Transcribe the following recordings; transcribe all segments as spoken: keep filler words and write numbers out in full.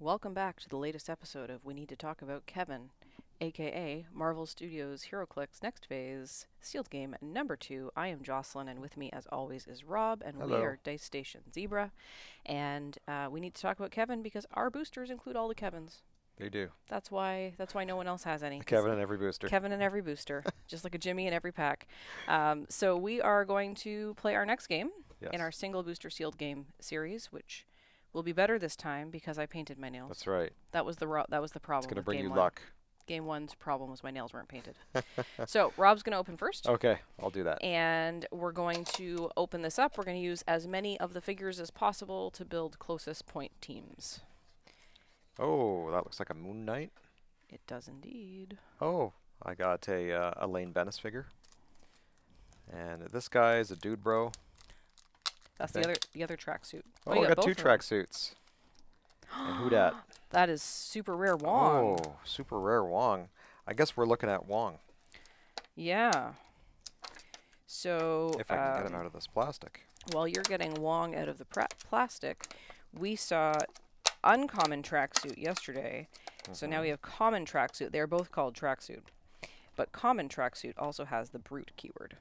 Welcome back to the latest episode of We Need to Talk About Kevin, aka Marvel Studios Heroclix Next Phase, Sealed Game number two. I am Jocelyn, and with me as always is Rob, and Hello. We are Dice Station Zebra. And uh, we need to talk about Kevin because our boosters include all the Kevins. They do. That's why That's why no one else has any. Kevin in every booster. Kevin in every booster, just like a Jimmy in every pack. Um, so we are going to play our next game yes. in our single booster Sealed Game series, which... will be better this time because I painted my nails. That's right. That was the ro that was the problem. It's gonna bring you one. luck. Game one's problem was my nails weren't painted. So Rob's gonna open first. Okay, I'll do that. And we're going to open this up. We're gonna use as many of the figures as possible to build closest point teams. Oh, that looks like a Moon Knight. It does indeed. Oh, I got a uh, Elaine Benes figure. And this guy is a dude, bro. That's the other the other tracksuit. Oh, oh, I got, got two tracksuits. And who dat? That is super rare Wong. Oh, super rare Wong. I guess we're looking at Wong. Yeah. So if I um, can get him out of this plastic. While you're getting Wong out of the pra plastic, we saw uncommon tracksuit yesterday. Mm-hmm. So now we have common tracksuit. They're both called tracksuit, but common tracksuit also has the brute keyword.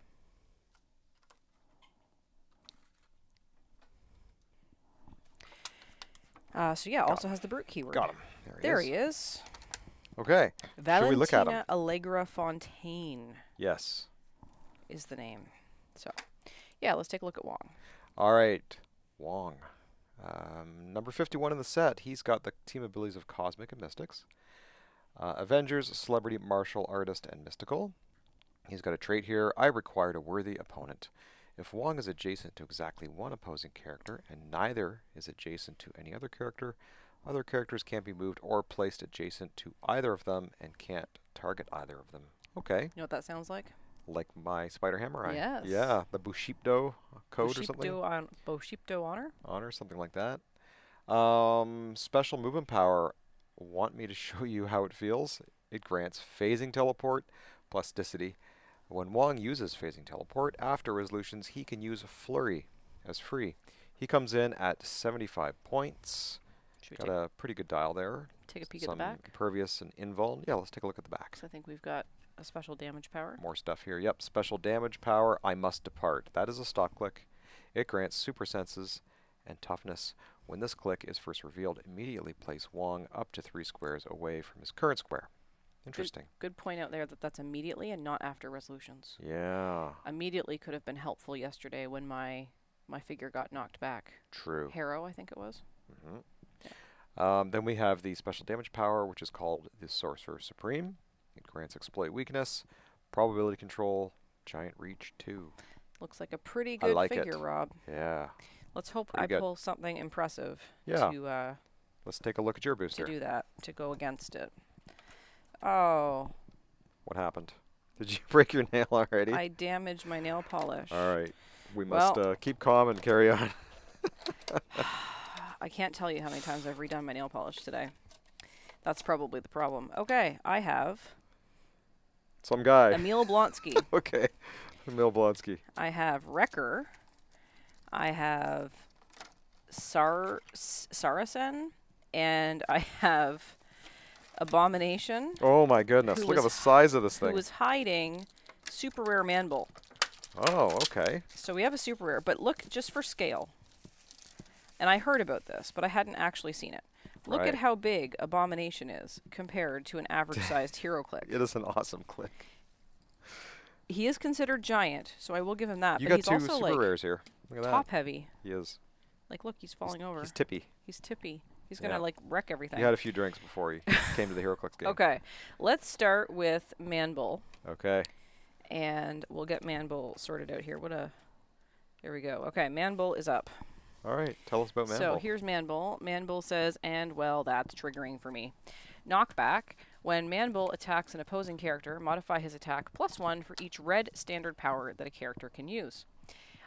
Uh, so yeah, Got also him. has the brute keyword. Got him. There he, there is. he is. Okay. Valentina Should we look at him? Allegra Fontaine. Yes. Is the name. So, yeah, let's take a look at Wong. All right, Wong, um, number fifty-one in the set. He's got the team abilities of Cosmic and Mystics, uh, Avengers, Celebrity, Martial Artist, and Mystical. He's got a trait here. I required a worthy opponent. If Wong is adjacent to exactly one opposing character, and neither is adjacent to any other character, other characters can't be moved or placed adjacent to either of them and can't target either of them. Okay. You know what that sounds like? Like my Spider Hammer Eye. Yes. Yeah, the Bushido code Bushido or something. On Bushido Honor? Honor, something like that. Um, special movement power. Want me to show you how it feels? It grants phasing teleport, plasticity. When Wong uses phasing teleport, after resolutions, he can use Flurry as free. He comes in at seventy-five points. Got a pretty good dial there. Take a peek at the back. Impervious and invuln. Yeah, let's take a look at the back. So I think we've got a special damage power. More stuff here. Yep, special damage power, I must depart. That is a stop click. It grants super senses and toughness. When this click is first revealed, immediately place Wong up to three squares away from his current square. Interesting. Good, good point out there that that's immediately and not after resolutions. Yeah. Immediately could have been helpful yesterday when my my figure got knocked back. True. Harrow, I think it was. Mm-hmm. Yeah. Um, then we have the special damage power, which is called the Sorcerer Supreme. It grants exploit weakness, probability control, giant reach two. Looks like a pretty good I like figure, it. Rob. Yeah. Let's hope pretty I good. pull something impressive. Yeah. To, uh, Let's take a look at your booster. To do that, to go against it. Oh. What happened? Did you break your nail already? I damaged my nail polish. All right. We must well, uh, keep calm and carry on. I can't tell you how many times I've redone my nail polish today. That's probably the problem. Okay. I have... Some guy. Emil Blonsky. Okay. Emil Blonsky. I have Wrecker. I have Sar Saracen. And I have... Abomination. Oh my goodness! Look at the size of this thing. Who was hiding super rare Manbull. Oh, okay. So we have a super rare, but look just for scale. And I heard about this, but I hadn't actually seen it. Look right. at how big Abomination is compared to an average-sized Heroclix. It is an awesome click. He is considered giant, so I will give him that. You but got he's two also super like rares here. Look at top that. heavy. He is. Like, look, he's falling he's, over. He's tippy. He's tippy. He's going to, yeah. like, wreck everything. You had a few drinks before you came to the Heroclix game. Okay. Let's start with Manbull. Okay. And we'll get Manbull sorted out here. What a... There we go. Okay, Manbull is up. All right. Tell us about Manbull. So here's Manbull. Manbull says, and, well, that's triggering for me. Knockback. When Manbull attacks an opposing character, modify his attack plus one for each red standard power that a character can use.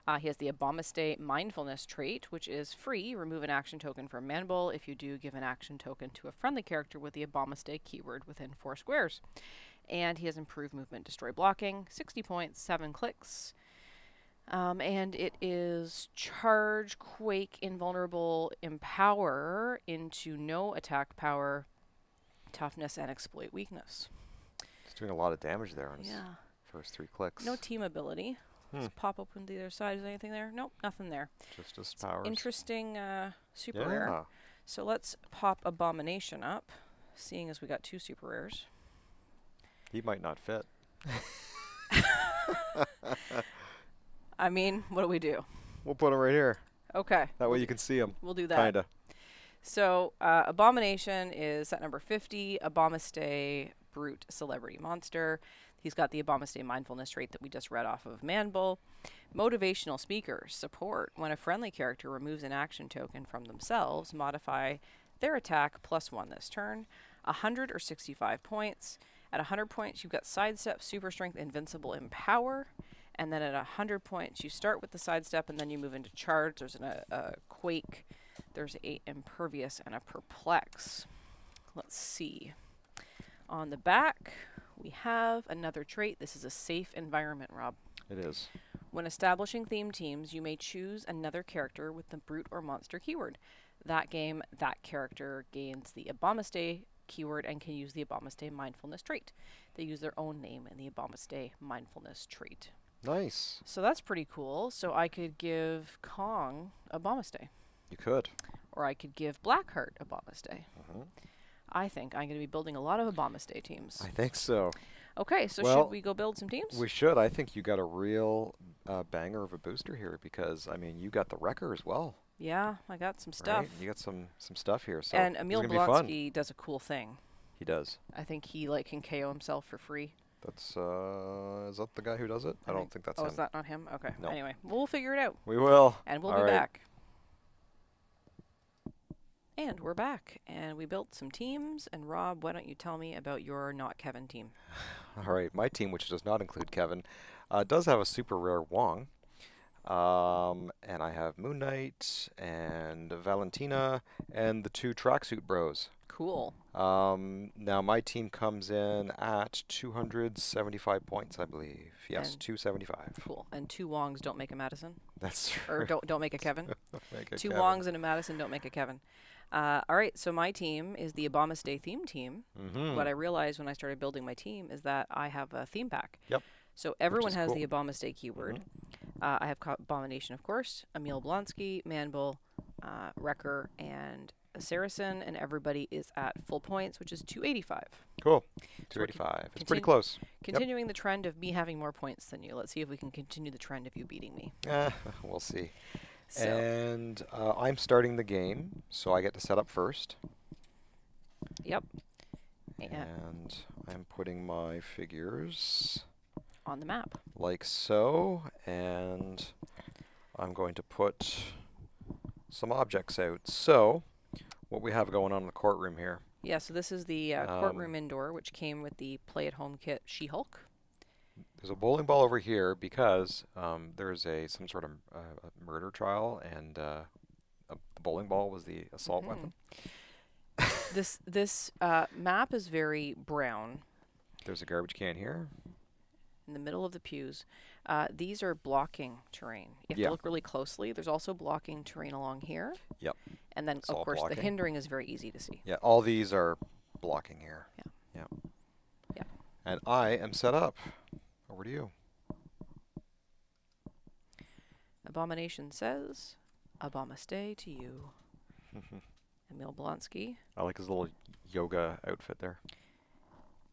Uh, he has the Abomination Mindfulness trait, which is free. Remove an action token from Manbull. If you do, give an action token to a friendly character with the Abomination keyword within four squares. And he has improved movement, destroy blocking, sixty points, seven clicks. Um, and it is charge, quake, invulnerable, empower into no attack power, toughness, and exploit weakness. It's doing a lot of damage there on yeah. his first three clicks. No team ability. Hmm. Let's pop open to the other side. Is there anything there? Nope, nothing there. Just his powers. Interesting uh, super yeah. rare. So let's pop Abomination up, seeing as we got two super rares. He might not fit. I mean, what do we do? We'll put him right here. Okay. That way you can see him. We'll do that. Kinda. So, uh, Abomination is set number fifty, Abominstay, Brute Celebrity Monster. He's got the Abominstay mindfulness trait that we just read off of Manbull. Motivational speaker, support. When a friendly character removes an action token from themselves, modify their attack plus one this turn. one hundred or sixty-five points. At one hundred points, you've got Sidestep, Super Strength, Invincible, Empower. And then at one hundred points, you start with the sidestep, and then you move into charge. There's an, a, a quake. There's a impervious and a perplex. Let's see. On the back, we have another trait. This is a safe environment, Rob. It is. When establishing theme teams, you may choose another character with the brute or monster keyword. That game, that character gains the Abominstay keyword and can use the Abominstay mindfulness trait. They use their own name in the Abominstay mindfulness trait. Nice. So that's pretty cool. So I could give Kong Abominstay. You could. Or I could give Blackheart Abominstay. Uh-huh. I think I'm going to be building a lot of Abominstay teams. I think so. Okay, so well, should we go build some teams? We should. I think you got a real uh, banger of a booster here because, I mean, you got the Wrecker as well. Yeah, I got some stuff. Right? You got some, some stuff here. So and Emil Blonsky does a cool thing. He does. I think he like can K O himself for free. That's, uh, is that the guy who does it? I, I don't think, think that's oh, him. Oh, is that not him? Okay. No. Anyway, we'll figure it out. We will. And we'll All be right. back. And we're back. And we built some teams. And Rob, why don't you tell me about your not Kevin team? All right. My team, which does not include Kevin, uh, does have a super rare Wong. Um, and I have Moon Knight and Valentina and the two tracksuit bros. Cool. Um, now my team comes in at two hundred seventy-five points, I believe. Yes, and two seventy-five. Cool. And two Wongs don't make a Madisynn. That's true. Or don't don't make a Kevin. make a two Kevin. Wongs and a Madisynn don't make a Kevin. Uh, all right. So my team is the Abominstay theme team. Mm-hmm. What I realized when I started building my team is that I have a theme pack. Yep. So everyone has cool. the Abominstay keyword. Mm-hmm. uh, I have Abomination, of course. Emil Blonsky, Manbull, uh, Wrecker, and Saracen, and everybody is at full points, which is two eighty-five. Cool. two eighty-five. So it's pretty close. Continuing yep. the trend of me having more points than you. Let's see if we can continue the trend of you beating me. Uh, we'll see. So. And uh, I'm starting the game, so I get to set up first. Yep. And, and I'm putting my figures on the map. Like so. And I'm going to put some objects out. So what we have going on in the courtroom here. Yeah, so this is the uh, um, courtroom indoor, which came with the play-at-home kit She-Hulk. There's a bowling ball over here because um, there's a some sort of uh, a murder trial, and uh, a, the bowling ball was the assault mm-hmm. weapon. this this uh, map is very brown. There's a garbage can here. In the middle of the pews. Uh, these are blocking terrain. You have yeah. to look really closely. There's also blocking terrain along here. Yep. And then, it's of course, blocking. The hindering is very easy to see. Yeah, all these are blocking here. Yeah. Yeah. Yeah. And I am set up. Over to you. Abomination says, Abominstay to you. Emil Blonsky. I like his little yoga outfit there.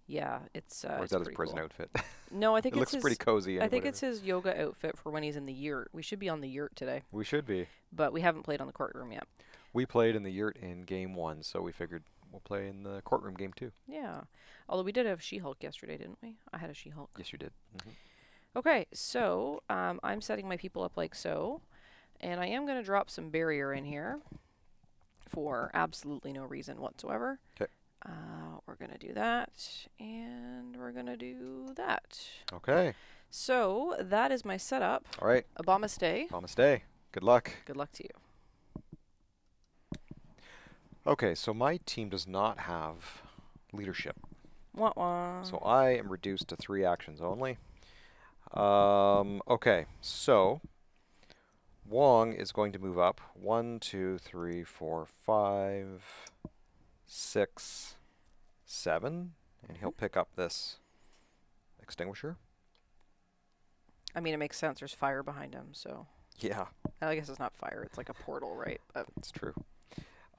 Yeah, it's. Uh, or is that his prison cool. outfit? No, I think it it's looks his, pretty cozy. I think it's his yoga outfit for when he's in the yurt. We should be on the yurt today. We should be. But we haven't played on the courtroom yet. We played in the yurt in game one, so we figured we'll play in the courtroom game two. Yeah, although we did have She-Hulk yesterday, didn't we? I had a She-Hulk. Yes, you did. Mm-hmm. Okay, so um, I'm setting my people up like so, and I am going to drop some barrier in here for absolutely no reason whatsoever. Okay. Uh, we're going to do that, and we're going to do that. Okay. So that is my setup. All right. Abominstay. Abominstay. Good luck. Good luck to you. Okay, so my team does not have leadership. Wah-wah. So I am reduced to three actions only. Um, okay, so Wong is going to move up. One, two, three, four, five, six, seven, and he'll pick up this extinguisher. I mean, it makes sense. There's fire behind him, so. Yeah. I guess it's not fire. It's like a portal, right? But it's true.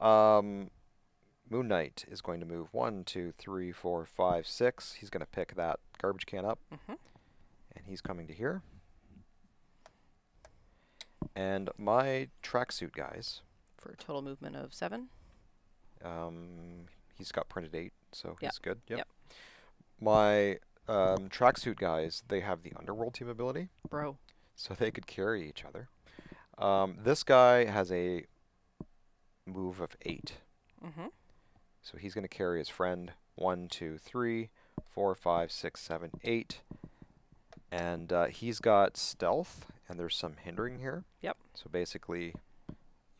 Um, Moon Knight is going to move one, two, three, four, five, six. He's going to pick that garbage can up. Mm-hmm. And he's coming to here. And my tracksuit guys. For a total movement of seven. Um, he's got printed eight, so yep. he's good. Yep. yep. My um, tracksuit guys, they have the Underworld team ability. Bro. So they could carry each other. Um, this guy has a move of eight. Mm-hmm. So he's going to carry his friend. One, two, three, four, five, six, seven, eight. And uh, he's got stealth, and there's some hindering here. Yep. So basically,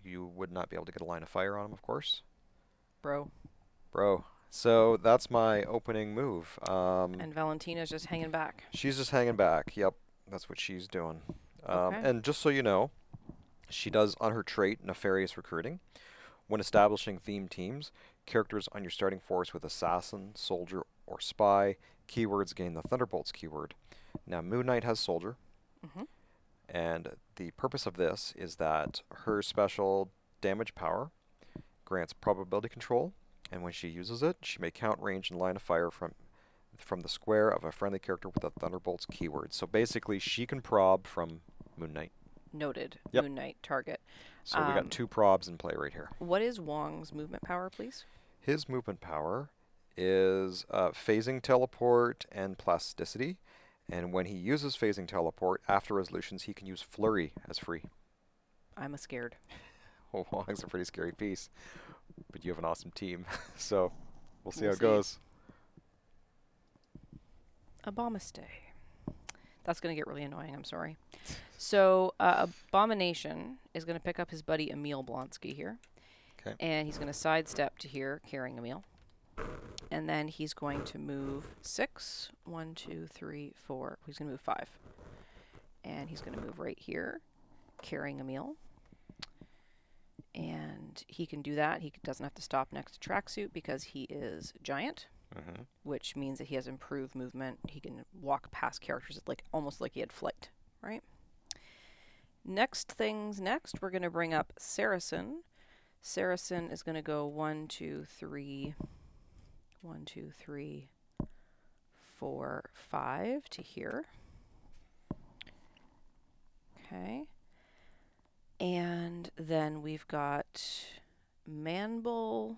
you would not be able to get a line of fire on him, of course. Bro. Bro. So that's my opening move. Um, and Valentina's just hanging back. She's just hanging back. Yep. That's what she's doing. Um, okay. And just so you know, she does, on her trait, Nefarious Recruiting. When establishing theme teams, characters on your starting force with Assassin, Soldier, or Spy, keywords gain the Thunderbolts keyword. Now, Moon Knight has Soldier. Mm-hmm. And the purpose of this is that her special damage power grants probability control. And when she uses it, she may count range and line of fire from from the square of a friendly character with a Thunderbolts keyword. So basically, she can prob from Moon Knight. Noted. Yep. Moon Knight target. So um, we got two probs in play right here. What is Wong's movement power, please? His movement power is uh, phasing teleport and plasticity. And when he uses phasing teleport, after resolutions, he can use flurry as free. I'm a scared. Well, Wong's a pretty scary piece. But you have an awesome team. So we'll see we'll how see. it goes. Abomination. That's going to get really annoying, I'm sorry. So uh, Abomination is going to pick up his buddy Emil Blonsky here. Okay. And he's going to sidestep to here, carrying Emil. And then he's going to move six. One, two, three, four. He's going to move five. And he's going to move right here, carrying Emil. And he can do that. He doesn't have to stop next to tracksuit because he is giant. Mm-hmm. Which means that he has improved movement. He can walk past characters like almost like he had flight, right? Next things next, we're going to bring up Saracen. Saracen is going to go one, two, three, one, two, three, four, five to here. Okay. And then we've got Manbull.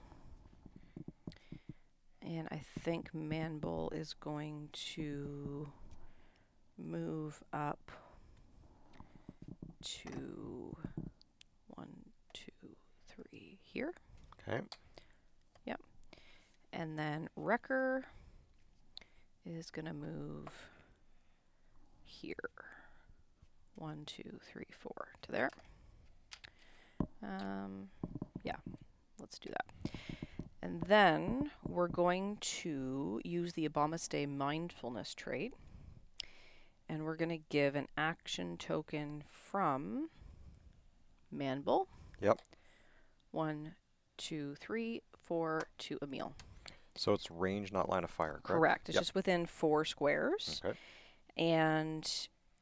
And I think Manbull is going to move up to one, two, three here. Okay. Yep. And then Wrecker is going to move here. One, two, three, four to there. Um, yeah, let's do that. And then we're going to use the Abomination mindfulness trait, and we're going to give an action token from Manbull. Yep. One, two, three, four to Emil. So it's range, not line of fire, correct? Correct. It's yep. just within four squares. Okay. And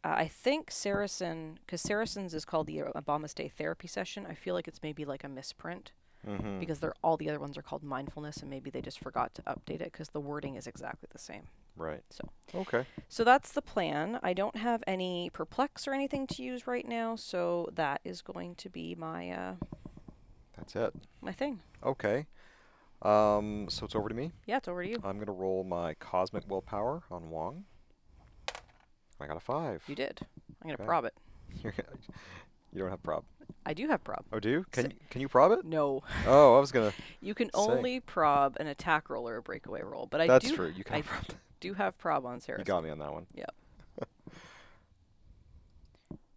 uh, I think Saracen, because Saracen's is called the Abomination therapy session. I feel like it's maybe like a misprint. Mm-hmm. Because they're all the other ones are called mindfulness, and maybe they just forgot to update it because the wording is exactly the same. Right. So okay. So that's the plan. I don't have any perplex or anything to use right now, so that is going to be my. Uh, that's it. My thing. Okay. Um. So it's over to me. Yeah, it's over to you. I'm gonna roll my cosmic willpower on Wong. I got a five. You did. I'm gonna okay. prob it. You don't have prob. I do have prob. Oh, do you? Can, so you, can you prob it? No. Oh, I was going to You can say. only prob an attack roll or a breakaway roll. But I That's do, true. You can I prob. do have prob on Saracen. You got me on that one. Yep.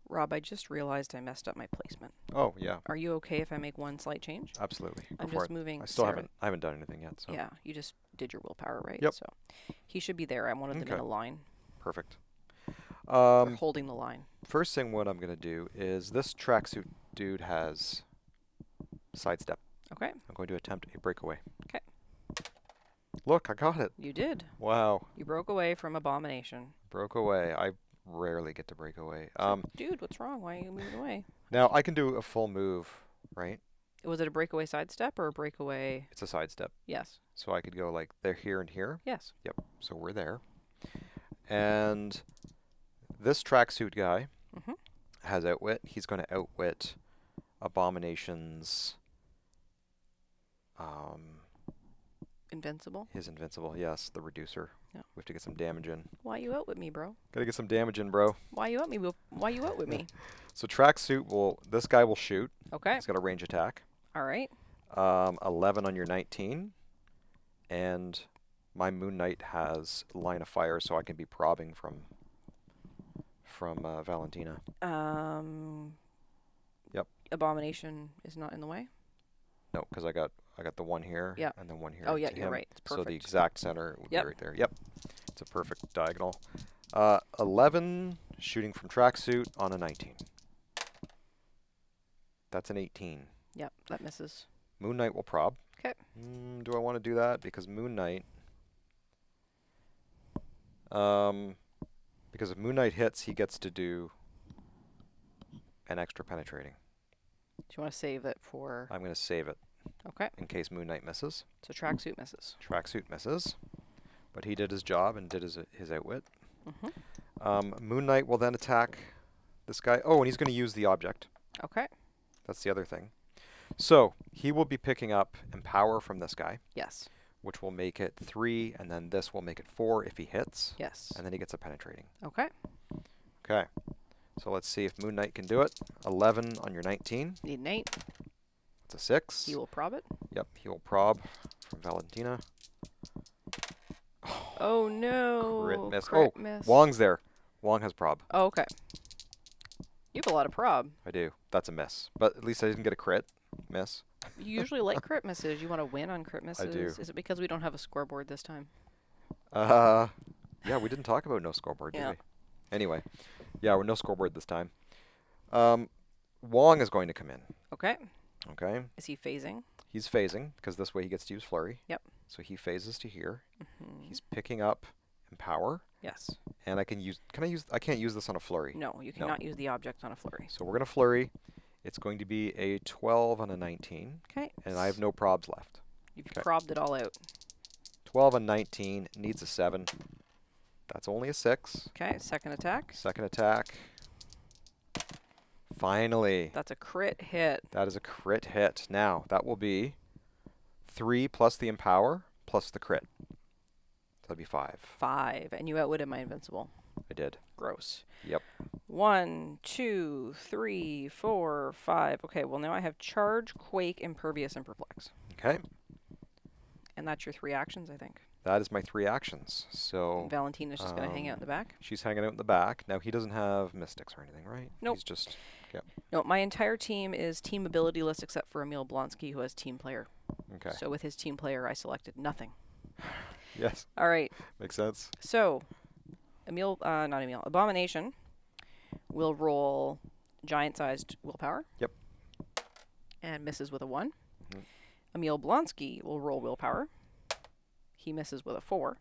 Rob, I just realized I messed up my placement. Oh, yeah. Are you okay if I make one slight change? Absolutely. Go I'm just it. moving. I still Sarah. haven't I haven't done anything yet. So. Yeah, you just did your willpower, right? Yep. So he should be there. I wanted okay. them in a line. Perfect. Um, We're holding the line. First thing what I'm going to do is this tracksuit dude has sidestep. Okay. I'm going to attempt a breakaway. Okay. Look, I got it. You did. Wow. You broke away from Abomination. Broke away. I rarely get to break away. Um, dude, what's wrong? Why are you moving away? Now, I can do a full move, right? Was it a breakaway sidestep or a breakaway? It's a sidestep. Yes. So I could go like there, here, and here? Yes. Yep. So we're there. And this tracksuit guy mm-hmm. has outwit. He's going to outwit Abomination's... Um, Invincible? His Invincible, yes. The Reducer. Yeah. We have to get some damage in. Why you out with me, bro? Gotta get some damage in, bro. Why you out me? Why you out with me? So tracksuit will... This guy will shoot. Okay. He's got a range attack. All right. Um, eleven on your nineteen. And my Moon Knight has line of fire, so I can be probbing from... from uh, Valentina. Um. Yep. Abomination is not in the way? No, because I got... I got the one here yep. and then one here. Oh, yeah, you're him. right. It's perfect. So the exact center would yep. be right there. Yep. It's a perfect diagonal. Uh, eleven, shooting from tracksuit on a nineteen. That's an eighteen. Yep, that misses. Moon Knight will prob. Okay. Mm, do I want to do that? Because Moon Knight... Um, because if Moon Knight hits, he gets to do an extra penetrating. Do you want to save it for... I'm going to save it. Okay. In case Moon Knight misses. So tracksuit misses. Tracksuit misses. But he did his job and did his, his outwit. Mm-hmm. um, Moon Knight will then attack this guy. Oh, and he's going to use the object. Okay. That's the other thing. So he will be picking up Empower from this guy. Yes. Which will make it three, and then this will make it four if he hits. Yes. And then he gets a penetrating. Okay. Okay. So let's see if Moon Knight can do it. eleven on your nineteen. Need an eight. It's a six. He will prob it? Yep, he will prob from Valentina. Oh, oh no. Crit miss. Crit oh, miss. Wong's there. Wong has prob. Oh, okay. You have a lot of prob. I do. That's a miss. But at least I didn't get a crit miss. You usually like crit misses. You want to win on crit misses? I do. Is it because we don't have a scoreboard this time? Uh, yeah, we didn't talk about no scoreboard, yeah. did we? Anyway, yeah, we're no scoreboard this time. Um, Wong is going to come in. Okay. Okay. Is he phasing? He's phasing, because this way he gets to use Flurry. Yep. So he phases to here. Mm-hmm. He's picking up Empower. Yes. And I can use... Can I use... I can't use this on a Flurry. No, you cannot no. use the object on a Flurry. So we're going to Flurry. It's going to be a twelve on a nineteen. Okay. And I have no probs left. You've Kay. probbed it all out. twelve on nineteen. Needs a seven. That's only a six. Okay. Second attack. Second attack. Finally. That's a crit hit. That is a crit hit. Now, that will be three plus the Empower plus the crit. That'll be five. Five. And you outwitted my Invincible. I did. Gross. Yep. One, two, three, four, five. Okay, well, now I have Charge, Quake, Impervious, and Perplex. Okay. And that's your three actions, I think. That is my three actions. So Valentina's just um, going to hang out in the back. She's hanging out in the back. Now, he doesn't have Mystics or anything, right? Nope. He's just... Yep. No, my entire team is team ability-less except for Emil Blonsky, who has team player. Okay. So with his team player, I selected nothing. Yes. All right. Makes sense. So Emil... Uh, not Emil. Abomination will roll giant-sized willpower. Yep. And misses with a one. Mm-hmm. Emil Blonsky will roll willpower. He misses with a four.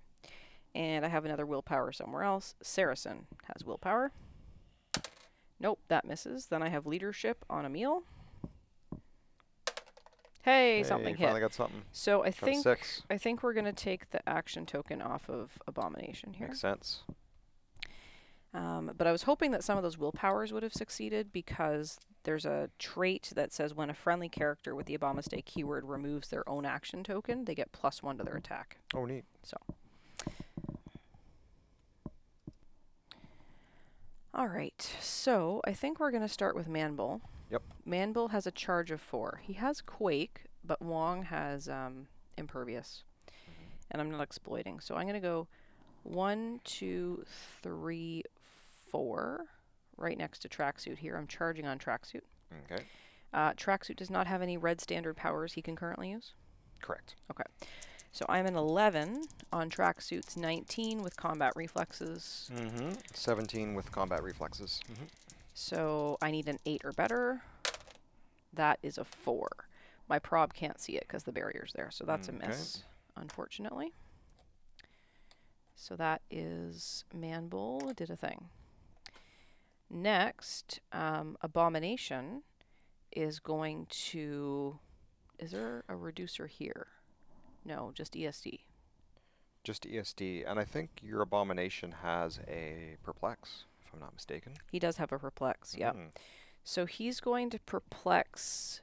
And I have another willpower somewhere else. Saracen has willpower. Nope, that misses. Then I have leadership on Emil. Hey, hey something hit. Finally got something. So I Try think six. I think we're gonna take the action token off of Abomination here. Makes sense. Um, but I was hoping that some of those willpowers would have succeeded because there's a trait that says when a friendly character with the Abomination keyword removes their own action token, they get plus one to their attack. Oh, neat. So. All right. So I think we're going to start with Manbull. Yep. Manbull has a charge of four. He has Quake, but Wong has um, Impervious. And I'm not exploiting. So I'm going to go one, two, three, four, right next to tracksuit here. I'm charging on tracksuit. Okay. Uh, tracksuit does not have any red standard powers he can currently use? Correct. Okay. So I'm an eleven on tracksuits, nineteen with combat reflexes. Mm-hmm. seventeen with combat reflexes. Mm-hmm. So I need an eight or better. That is a four. My prob can't see it because the barrier's there, so that's mm a miss, unfortunately. So that is Manbull did a thing. Next, um, Abomination is going to... Is there a reducer here? No, just E S D. Just E S D, and I think your Abomination has a perplex, if I'm not mistaken. He does have a perplex, mm-hmm. yeah. So he's going to perplex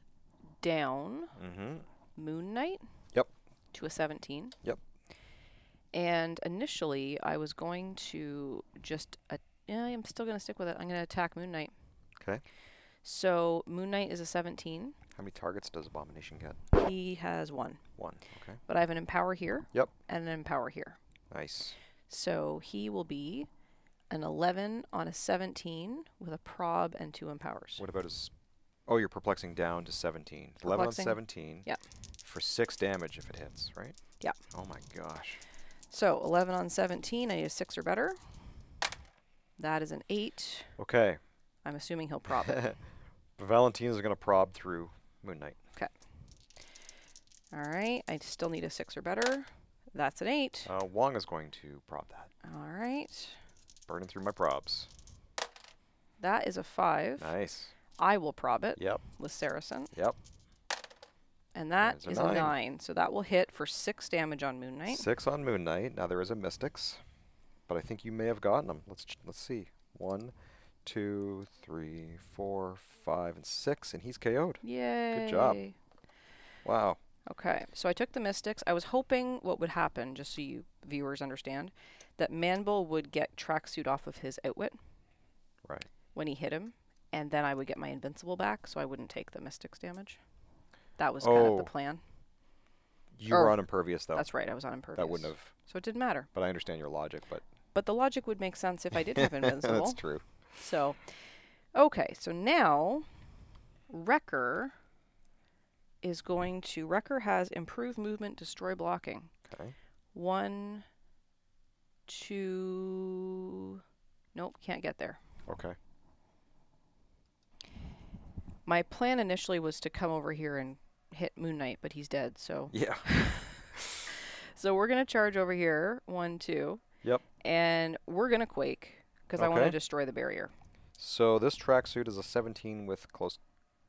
down mm-hmm. Moon Knight. Yep. To a seventeen. Yep. And initially, I was going to just, uh, I'm still going to stick with it. I'm going to attack Moon Knight. Okay. So Moon Knight is a seventeen. How many targets does Abomination get? He has one. One, okay. But I have an Empower here. Yep. And an Empower here. Nice. So he will be an eleven on a seventeen with a prob and two Empowers. What about his... Oh, you're perplexing down to seventeen. Perplexing. eleven on seventeen. Yep. For six damage if it hits, right? Yep. Oh my gosh. So eleven on seventeen, I need a six or better. That is an eight. Okay. I'm assuming he'll prob it. Valentina's going to prob through Moon Knight. Okay. All right. I still need a six or better. That's an eight. Uh, Wong is going to prob that. All right. Burning through my probs. That is a five. Nice. I will prob it. Yep. With Saracen. Yep. And that is a nine. a nine. So that will hit for six damage on Moon Knight. Six on Moon Knight. Now there is a Mystics, but I think you may have gotten them. Let's ch let's see. One, two, three, four, five, and six, and he's K O'd. Yay. Good job. Wow. Okay, so I took the Mystics. I was hoping what would happen, just so you viewers understand, that Manbull would get tracksuit off of his outwit right when he hit him, and then I would get my invincible back, so I wouldn't take the Mystics damage. That was oh. kind of the plan. You or were on Impervious, though. That's right, I was on Impervious. That wouldn't have... So it didn't matter. But I understand your logic, but... But the logic would make sense if I did have invincible. That's true. So, okay, so now Wrecker is going to... Wrecker has improved movement, destroy blocking. Okay. One, two... Nope, can't get there. Okay. My plan initially was to come over here and hit Moon Knight, but he's dead, so... Yeah. So we're going to charge over here, one, two. Yep. And we're going to Quake, because okay. I want to destroy the barrier. So this tracksuit is a seventeen with close...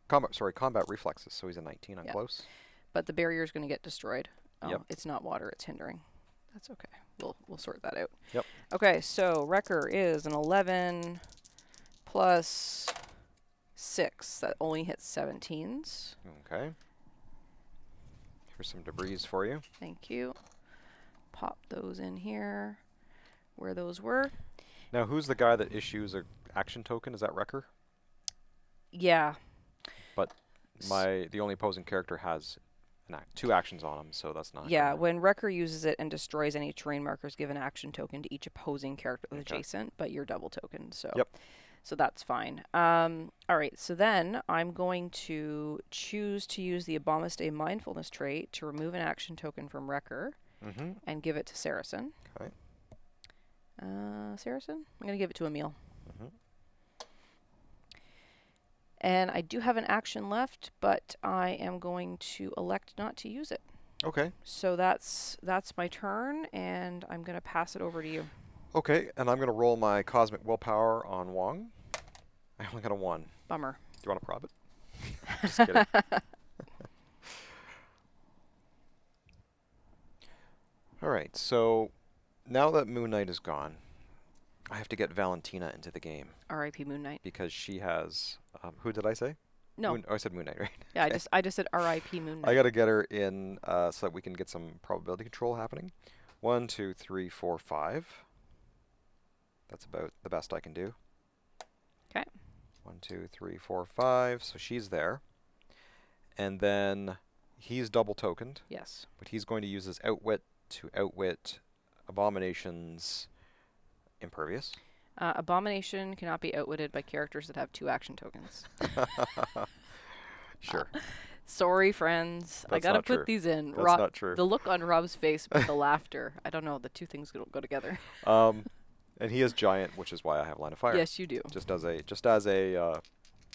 Combat, sorry, combat reflexes, so he's a nineteen on yep. close. But the barrier is going to get destroyed. Oh, yep. It's not water, it's hindering. That's okay. We'll we'll sort that out. Yep. Okay, so Wrecker is an eleven plus six. That only hits seventeens. Okay. Here's some debris for you. Thank you. Pop those in here where those were. Now, who's the guy that issues an action token? Is that Wrecker? Yeah. But my the only opposing character has an act, two actions on him, so that's not... Yeah, when Wrecker uses it and destroys any terrain markers, give an action token to each opposing character okay. adjacent, but you're double token, so yep. so that's fine. Um, all right, so then I'm going to choose to use the Abomination Mindfulness trait to remove an action token from Wrecker mm-hmm. and give it to Saracen. Okay. Uh, Saracen? I'm going to give it to Emil. Mm-hmm. And I do have an action left, but I am going to elect not to use it. Okay. So that's that's my turn, and I'm going to pass it over to you. Okay, and I'm going to roll my Cosmic Willpower on Wong. I only got a one. Bummer. Do you want to prob it? Just kidding. All right, so now that Moon Knight is gone, I have to get Valentina into the game. R I P Moon Knight. Because she has... Um, who did I say? No. Moon, oh, I said Moon Knight, right? Yeah, I just I just said R I P Moon Knight. I got to get her in uh, so that we can get some probability control happening. One, two, three, four, five. That's about the best I can do. Okay. One, two, three, four, five. So she's there. And then he's double tokened. Yes. But he's going to use his Outwit to outwit Abomination's Impervious. Uh, Abomination cannot be outwitted by characters that have two action tokens. Sure. Sorry, friends. That's I gotta put true. these in. That's Rob, not true. The look on Rob's face, but the laughter. I don't know. The two things don't go together. um, and he is giant, which is why I have Line of Fire. Yes, you do. Just as a just as a uh,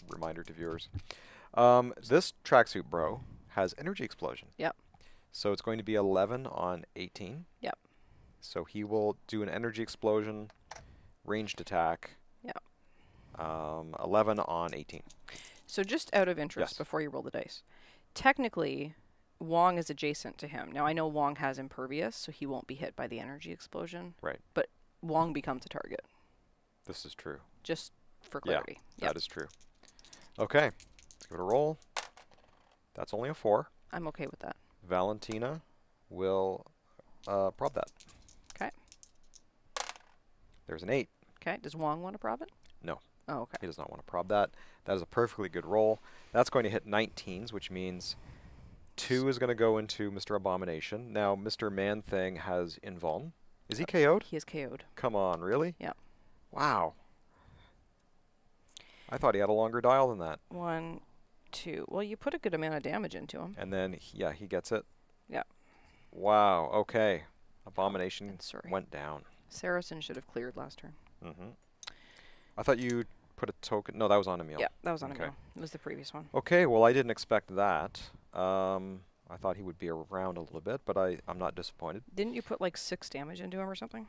reminder to viewers, um, this tracksuit bro has Energy Explosion. Yep. So it's going to be eleven on eighteen. Yep. So he will do an Energy Explosion, ranged attack. Yep. Um, eleven on eighteen. So just out of interest, yes. before you roll the dice, technically, Wong is adjacent to him. Now, I know Wong has Impervious, so he won't be hit by the Energy Explosion. Right. But Wong becomes a target. This is true. Just for clarity. Yeah, yep. That is true. Okay. Let's give it a roll. That's only a four. I'm okay with that. Valentina will uh, prob that. Okay. There's an eight. Okay. Does Wong want to prob it? No. Oh, okay. He does not want to prob that. That is a perfectly good roll. That's going to hit nineteens, which means two is going to go into Mister Abomination. Now, Mister Man-Thing has Invuln. Is he K O'd? He is K O'd. Come on, really? Yeah. Wow. I thought he had a longer dial than that. One, two. Well, you put a good amount of damage into him. And then, he, yeah, he gets it. Yeah. Wow, okay. Abomination oh, sorry. went down. Saracen should have cleared last turn. Mm-hmm. I thought you... put a token. No, that was on Emil. Yeah, that was on okay. Emil. It was the previous one. Okay, well, I didn't expect that. Um, I thought he would be around a little bit, but I, I'm not disappointed. Didn't you put like six damage into him or something?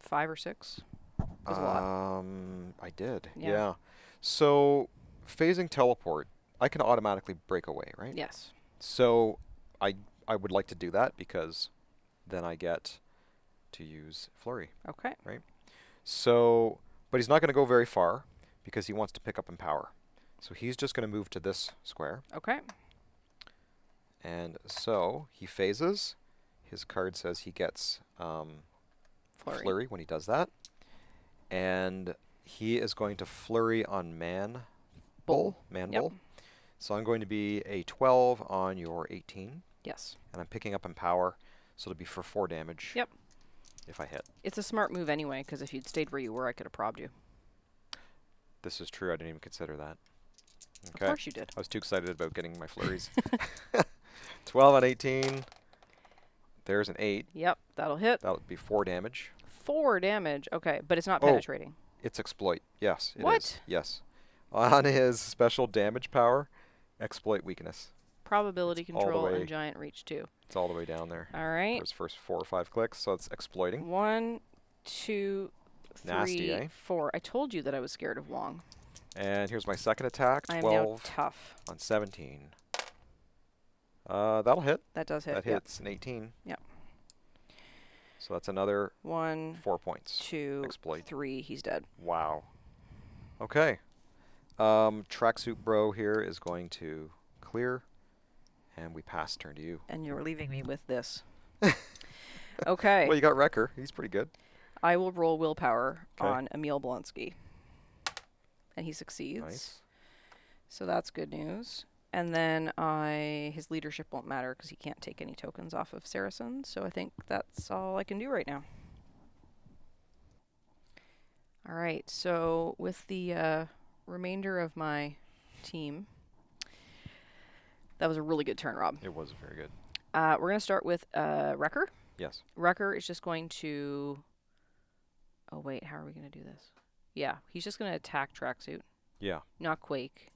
Five or six? That was um, a lot. I did, yeah. yeah. So, phasing teleport, I can automatically break away, right? Yes. So, I, I would like to do that because then I get to use Flurry. Okay. Right? So, but he's not going to go very far, because he wants to pick up Empower. So he's just going to move to this square. Okay. And so he phases. His card says he gets um, flurry. flurry when he does that. And he is going to Flurry on Manbull. Bull. Manbull. Yep. So I'm going to be a twelve on your eighteen. Yes. And I'm picking up Empower, so it'll be for four damage. Yep. If I hit. It's a smart move anyway, because if you'd stayed where you were, I could have probed you. This is true. I didn't even consider that. Okay. Of course you did. I was too excited about getting my flurries. twelve on eighteen. There's an eight. Yep, that'll hit. That'll be four damage. Four damage. Okay, but it's not oh, penetrating. It's exploit. Yes. It what? Is. Yes. On his special damage power, exploit weakness. Probability it's control and giant reach too. It's all the way down there. All right. Those first four or five clicks, so it's exploiting. One, two. Three, Nasty, eh? four. I told you that I was scared of Wong. And here's my second attack. I am now tough. on seventeen. Uh, that'll hit. That does hit. That yep. hits an eighteen. Yep. So that's another one. Four points. Two. Exploit. Three. He's dead. Wow. Okay. Um, Tracksuit Bro here is going to clear, and we pass turn to you. And you're leaving me with this. Okay. Well, you got Wrecker. He's pretty good. I will roll willpower Kay. on Emil Blonsky. And he succeeds. Nice. So that's good news. And then I his leadership won't matter because he can't take any tokens off of Saracen. So I think that's all I can do right now. All right. So with the uh, remainder of my team, that was a really good turn, Rob. It was very good. Uh, we're going to start with uh, Wrecker. Yes. Wrecker is just going to... Oh, wait, how are we going to do this? Yeah, he's just going to attack Tracksuit. Yeah. Not Quake.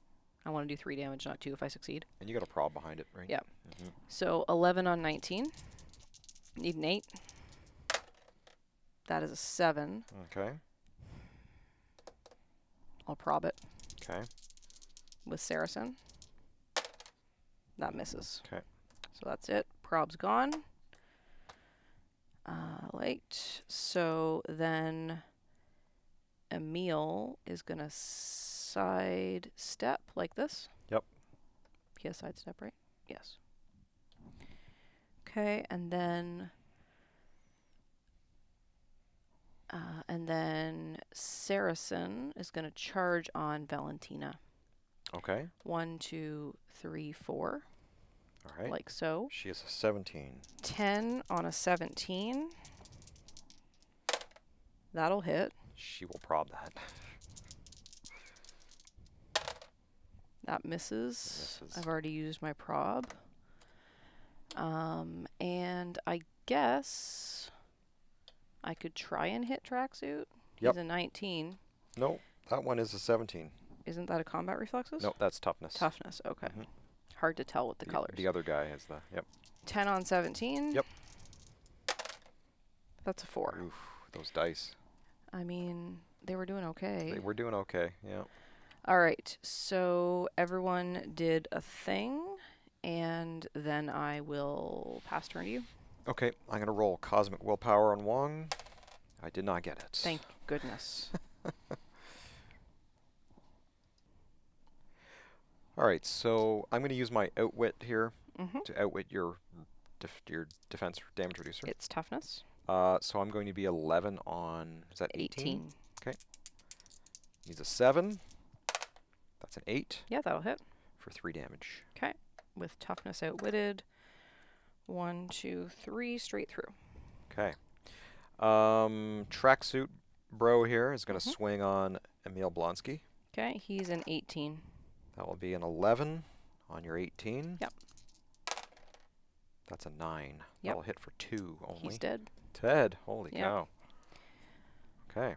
I want to do three damage, not two if I succeed. And you got a prob behind it, right? Yeah. Mm-hmm. So eleven on nineteen. Need an eight. That is a seven. Okay. I'll prob it. Okay. With Saracen. That misses. Okay. So that's it. Prob's gone. Uh, light. So then Emil is going to side step like this. Yep. He has side step, right? Yes. Okay. And then, uh, and then Saracen is going to charge on Valentina. Okay. One, two, three, four. Alright. Like so. She is a seventeen. ten on a seventeen. That'll hit. She will prob that. That misses. misses. I've already used my prob. Um, and I guess I could try and hit tracksuit. Yep. He's a nineteen. No, that one is a seventeen. Isn't that a combat reflexes? No, that's toughness. Toughness, okay. Mm-hmm. Hard to tell with the, the colors. The other guy has the, yep. ten on seventeen. Yep. That's a four. Oof, those dice. I mean, they were doing okay. They were doing okay, yeah. All right, so everyone did a thing, and then I will pass turn to you. Okay, I'm going to roll Cosmic Willpower on Wong. I did not get it. Thank goodness. All right, so I'm going to use my Outwit here mm-hmm. to outwit your def your defense damage reducer. It's toughness. Uh, so I'm going to be eleven on, is that eighteen? Okay. He's a seven. That's an eight. Yeah, that'll hit. For three damage. Okay. With toughness outwitted. One, two, three, straight through. Okay. Um, tracksuit bro here is going to mm-hmm. swing on Emil Blonsky. Okay, he's an eighteen. That will be an eleven on your eighteen. Yep. That's a nine. Yep. That will hit for two only. He's dead. Dead. Holy yep. cow. Okay.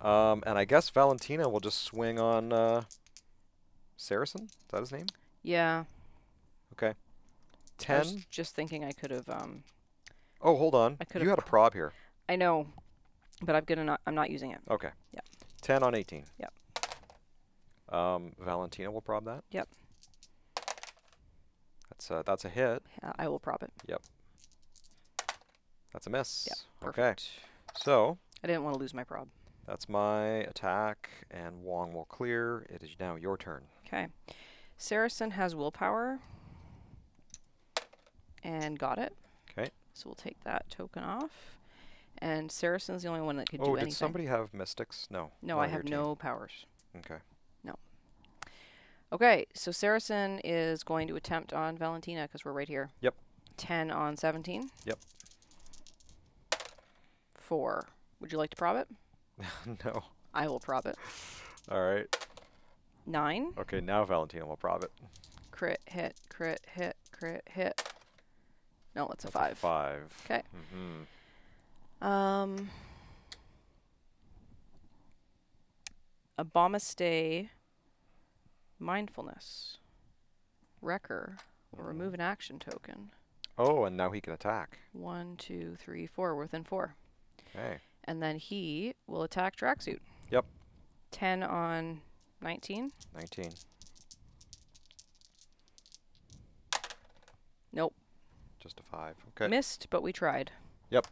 Um, and I guess Valentina will just swing on uh, Saracen. Is that his name? Yeah. Okay. ten. I was just thinking I could have... Um, oh, hold on. I you had a prob here. I know, but I'm gonna not. I'm not using it. Okay. Yeah. ten on eighteen. Yep. Um, Valentina will prob that. Yep. That's a, that's a hit. Uh, I will prob it. Yep. That's a miss. Yep. Perfect. Okay. So. I didn't want to lose my prob. That's my attack, and Wong will clear. It is now your turn. Okay. Saracen has willpower. And got it. Okay. So we'll take that token off. And Saracen's the only one that could oh, do anything. Oh, did somebody have mystics? No. No, I have no powers. Okay. Okay, so Saracen is going to attempt on Valentina because we're right here. Yep. ten on seventeen. Yep. four. Would you like to prob it? No. I will prob it. All right. nine. Okay, now Valentina will prob it. Crit, hit, crit, hit, crit, hit. No, that's a that's five. A five. Okay. Mm-hmm. Um. Abomination. Mindfulness. Wrecker will remove an action token. Oh, and now he can attack. One, two, three, four. We're within four. Okay. And then he will attack tracksuit. Yep. ten on nineteen. nineteen. Nope. Just a five. Okay. Missed, but we tried. Yep.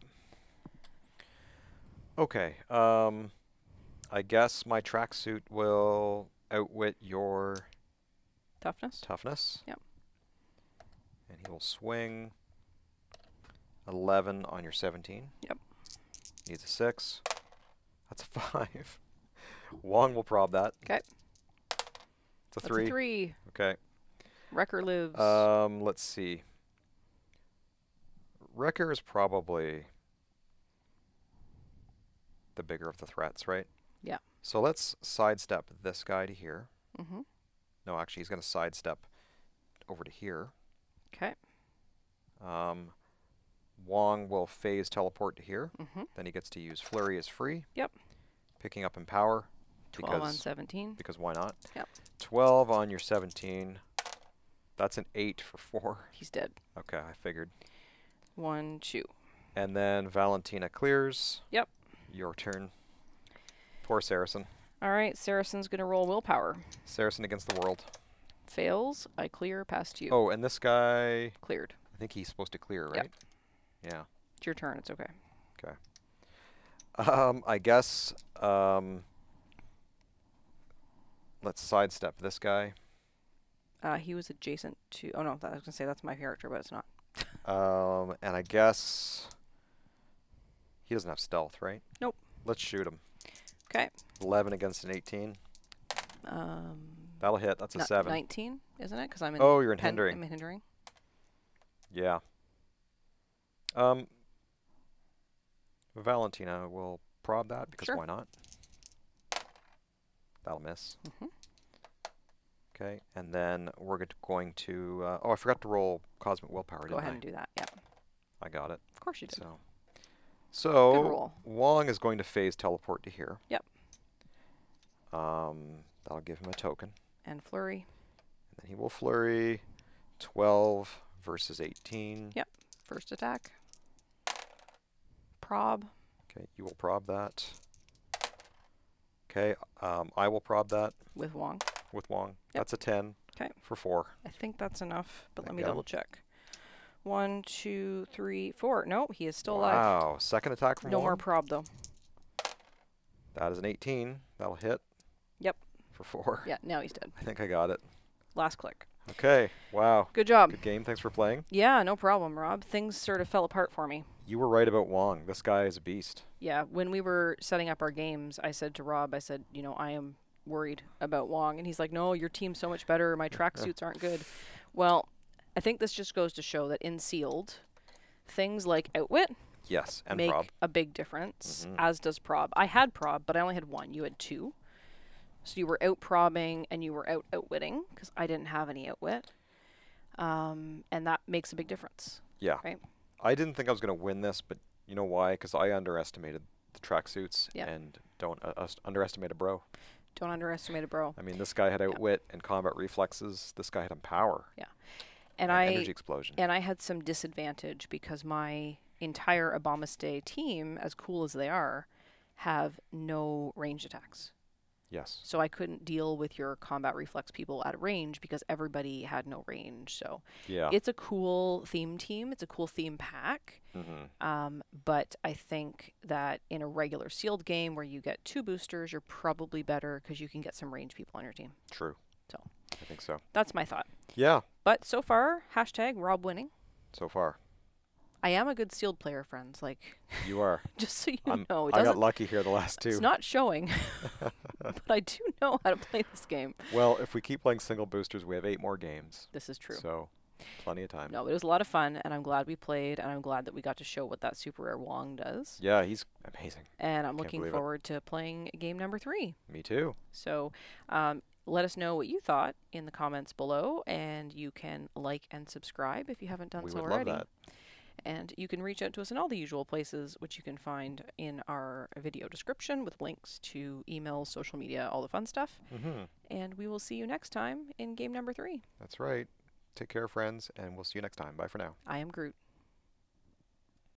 Okay. Um, I guess my tracksuit will... outwit your toughness. Toughness. Yep. And he will swing eleven on your seventeen. Yep. Needs a six. That's a five. Wong will prob that. Okay. It's a That's three. A three. Okay. Wrecker lives. Um. Let's see. Wrecker is probably the bigger of the threats, right? Yeah. So let's sidestep this guy to here. Mm-hmm. No, actually, he's going to sidestep over to here. Okay. Um, Wong will phase teleport to here. Mm-hmm. Then he gets to use Flurry as free. Yep. Picking up Empower. twelve on seventeen. Because why not? Yep. twelve on your seventeen. That's an eight for four. He's dead. Okay, I figured. one, two. And then Valentina clears. Yep. Your turn. Poor Saracen. All right, Saracen's going to roll willpower. Saracen against the world. Fails. I clear past you. Oh, and this guy... cleared. I think he's supposed to clear, right? Yep. Yeah. It's your turn. It's okay. Okay. Um, I guess... Um, let's sidestep this guy. Uh, he was adjacent to... Oh, no. That, I was going to say that's my character, but it's not. um, and I guess... He doesn't have stealth, right? Nope. Let's shoot him. Okay. eleven against an eighteen. Um, That'll hit. That's a seven. nineteen, isn't it? Because I'm in. Oh, you're in hindering. I'm in hindering. Yeah. Um. Valentina will prob that because sure. why not? That'll miss. Mm-hmm. Okay, and then we're going to... Uh, oh, I forgot to roll Cosmic Willpower, didn't I? Go ahead and do that, yeah. I got it. Of course you did. So, so Wong is going to phase teleport to here. Yep. Um, that'll give him a token. And flurry. And then he will flurry. twelve versus eighteen. Yep. First attack. Prob. Okay, you will prob that. Okay, um, I will prob that. With Wong. With Wong. Yep. That's a ten. Okay. For four. I think that's enough, but there let me go. double check. One, two, three, four. No, he is still wow. alive. Wow. Second attack from no Wong. No more prob, though. That is an eighteen. That'll hit. Yep. For four. Yeah, now he's dead. I think I got it. Last click. Okay. Wow. Good job. Good game. Thanks for playing. Yeah, no problem, Rob. Things sort of fell apart for me. You were right about Wong. This guy is a beast. Yeah. When we were setting up our games, I said to Rob, I said, you know, I am worried about Wong. And he's like, no, your team's so much better. My tracksuits aren't good. Well, I think this just goes to show that in Sealed, things like Outwit yes, and make prob. a big difference, mm-hmm. as does Prob. I had Prob, but I only had one. You had two. So you were out probbing and you were out outwitting because I didn't have any outwit. Um, and that makes a big difference. Yeah. Right? I didn't think I was going to win this, but you know why? Because I underestimated the tracksuits yeah. and don't uh, uh, underestimate a bro. Don't underestimate a bro. I mean, this guy had outwit yeah. and combat reflexes. This guy had empower. Yeah. And, and I, energy explosion. And I had some disadvantage because my entire Abomasday team, as cool as they are, have no ranged attacks. Yes. So I couldn't deal with your combat reflex people at range because everybody had no range. So yeah. It's a cool theme team. It's a cool theme pack. Mm-hmm. Um, but I think that in a regular sealed game where you get two boosters, you're probably better because you can get some range people on your team. True. So I think so. That's my thought. Yeah. But so far, hashtag Rob winning. So far. I am a good sealed player, friends. Like you are. Just so you I'm, know, it I got lucky here the last two. It's not showing, but I do know how to play this game. Well, if we keep playing single boosters, we have eight more games. This is true. So, plenty of time. No, but it was a lot of fun, and I'm glad we played, and I'm glad that we got to show what that super rare Wong does. Yeah, he's amazing. And I'm Can't looking forward it. to playing game number three. Me too. So, um, let us know what you thought in the comments below, and you can like and subscribe if you haven't done we so would already. Love that. And you can reach out to us in all the usual places, which you can find in our video description with links to email, social media, all the fun stuff. Mm-hmm. And we will see you next time in game number three. That's right. Take care, friends, and we'll see you next time. Bye for now. I am Groot.